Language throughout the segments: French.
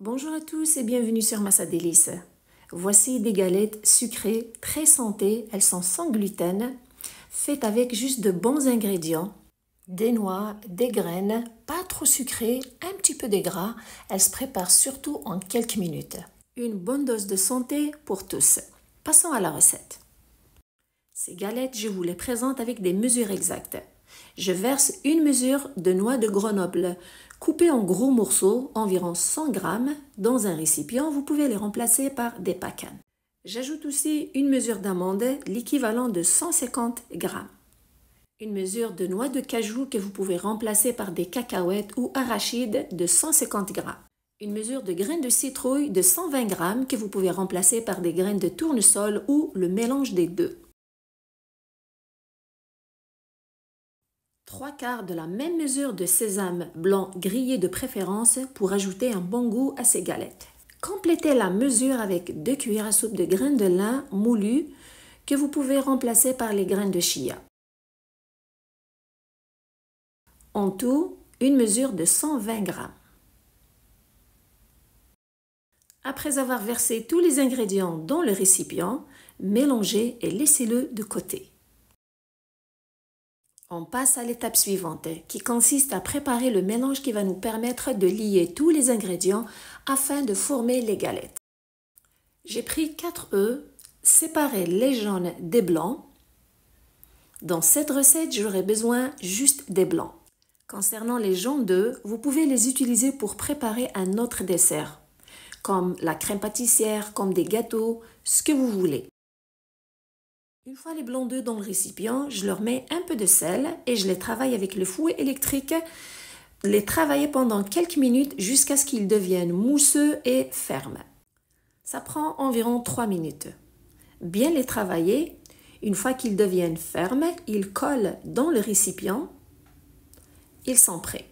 Bonjour à tous et bienvenue sur Massa Délices. Voici des galettes sucrées, très santé, elles sont sans gluten, faites avec juste de bons ingrédients, des noix, des graines, pas trop sucrées, un petit peu de gras, elles se préparent surtout en quelques minutes. Une bonne dose de santé pour tous. Passons à la recette. Ces galettes, je vous les présente avec des mesures exactes. Je verse une mesure de noix de Grenoble, coupée en gros morceaux, environ 100 g, dans un récipient. Vous pouvez les remplacer par des pacanes. J'ajoute aussi une mesure d'amande, l'équivalent de 150 g. Une mesure de noix de cajou que vous pouvez remplacer par des cacahuètes ou arachides de 150 g. Une mesure de graines de citrouille de 120 g que vous pouvez remplacer par des graines de tournesol ou le mélange des deux. 3/4 de la même mesure de sésame blanc grillé de préférence pour ajouter un bon goût à ces galettes. Complétez la mesure avec 2 cuillères à soupe de graines de lin moulues que vous pouvez remplacer par les graines de chia. En tout, une mesure de 120 g. Après avoir versé tous les ingrédients dans le récipient, mélangez et laissez-le de côté. On passe à l'étape suivante, qui consiste à préparer le mélange qui va nous permettre de lier tous les ingrédients afin de former les galettes. J'ai pris 4 œufs, séparé les jaunes des blancs. Dans cette recette, j'aurai besoin juste des blancs. Concernant les jaunes d'œufs, vous pouvez les utiliser pour préparer un autre dessert, comme la crème pâtissière, comme des gâteaux, ce que vous voulez. Une fois les blancs d'œufs dans le récipient, je leur mets un peu de sel et je les travaille avec le fouet électrique. Les travailler pendant quelques minutes jusqu'à ce qu'ils deviennent mousseux et fermes. Ça prend environ 3 minutes. Bien les travailler. Une fois qu'ils deviennent fermes, ils collent dans le récipient. Ils sont prêts.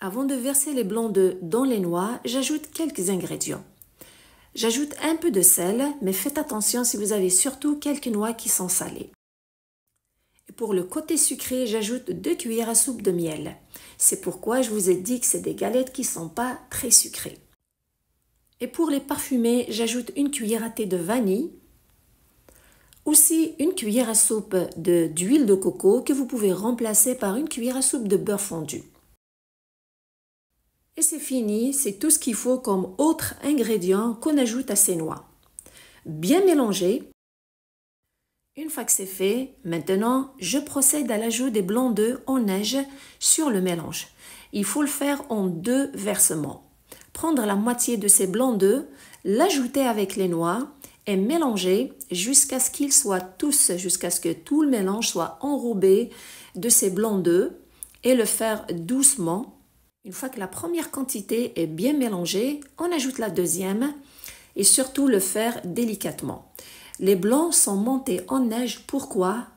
Avant de verser les blancs d'œufs dans les noix, j'ajoute quelques ingrédients. J'ajoute un peu de sel, mais faites attention si vous avez surtout quelques noix qui sont salées. Et pour le côté sucré, j'ajoute 2 cuillères à soupe de miel. C'est pourquoi je vous ai dit que c'est des galettes qui ne sont pas très sucrées. Et pour les parfumer, j'ajoute 1 cuillère à thé de vanille. Aussi 1 cuillère à soupe d'huile de coco que vous pouvez remplacer par 1 cuillère à soupe de beurre fondu. Et c'est fini, c'est tout ce qu'il faut comme autre ingrédient qu'on ajoute à ces noix. Bien mélanger. Une fois que c'est fait, maintenant, je procède à l'ajout des blancs d'œufs en neige sur le mélange. Il faut le faire en 2 versements. Prendre la moitié de ces blancs d'œufs, l'ajouter avec les noix et mélanger jusqu'à ce qu'ils soient tous, jusqu'à ce que tout le mélange soit enrobé de ces blancs d'œufs et le faire doucement. Une fois que la première quantité est bien mélangée, on ajoute la deuxième et surtout le faire délicatement. Les blancs sont montés en neige. Pourquoi?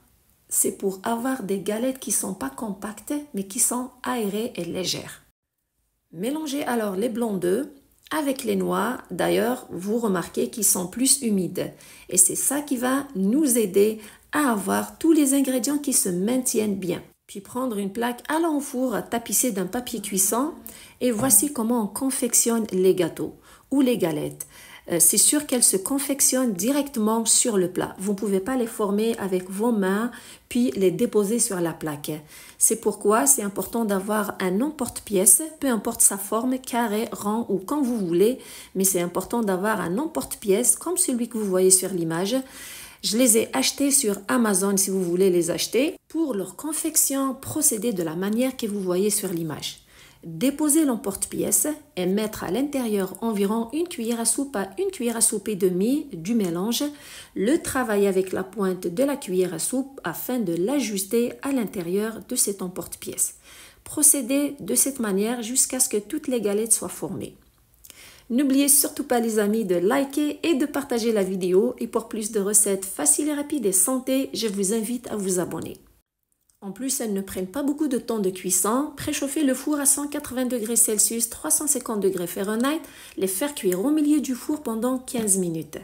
C'est pour avoir des galettes qui ne sont pas compactes mais qui sont aérées et légères. Mélangez alors les blancs d'œufs avec les noix. D'ailleurs, vous remarquez qu'ils sont plus humides et c'est ça qui va nous aider à avoir tous les ingrédients qui se maintiennent bien. Puis prendre une plaque à l'enfour tapissée d'un papier cuisson et voici comment on confectionne les gâteaux ou les galettes. C'est sûr qu'elles se confectionnent directement sur le plat. Vous ne pouvez pas les former avec vos mains puis les déposer sur la plaque. C'est pourquoi c'est important d'avoir un emporte-pièce, peu importe sa forme, carré, rond ou quand vous voulez, mais c'est important d'avoir un emporte-pièce comme celui que vous voyez sur l'image. Je les ai achetés sur Amazon si vous voulez les acheter. Pour leur confection, procédez de la manière que vous voyez sur l'image. Déposez l'emporte-pièce et mettre à l'intérieur environ 1 cuillère à soupe à 1 cuillère à soupe et demie du mélange. Le travailler avec la pointe de la cuillère à soupe afin de l'ajuster à l'intérieur de cet emporte-pièce. Procédez de cette manière jusqu'à ce que toutes les galettes soient formées. N'oubliez surtout pas les amis de liker et de partager la vidéo et pour plus de recettes faciles et rapides et santé, je vous invite à vous abonner. En plus, elles ne prennent pas beaucoup de temps de cuisson. Préchauffez le four à 180 degrés Celsius, 350 degrés Fahrenheit, les faire cuire au milieu du four pendant 15 minutes.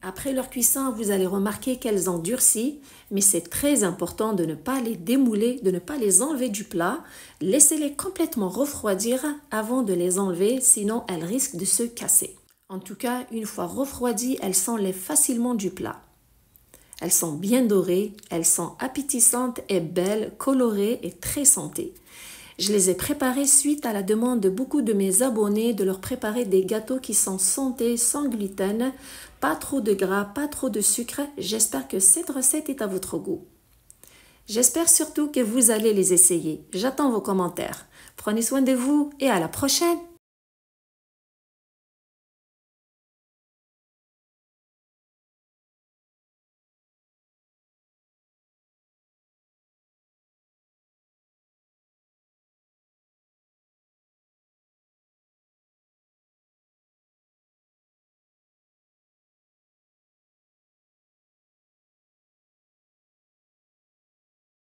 Après leur cuisson, vous allez remarquer qu'elles ont durci, mais c'est très important de ne pas les démouler, de ne pas les enlever du plat. Laissez-les complètement refroidir avant de les enlever, sinon elles risquent de se casser. En tout cas, une fois refroidies, elles s'enlèvent facilement du plat. Elles sont bien dorées, elles sont appétissantes et belles, colorées et très santé. Je les ai préparées suite à la demande de beaucoup de mes abonnés de leur préparer des gâteaux qui sont santé, sans gluten, pas trop de gras, pas trop de sucre. J'espère que cette recette est à votre goût. J'espère surtout que vous allez les essayer. J'attends vos commentaires. Prenez soin de vous et à la prochaine!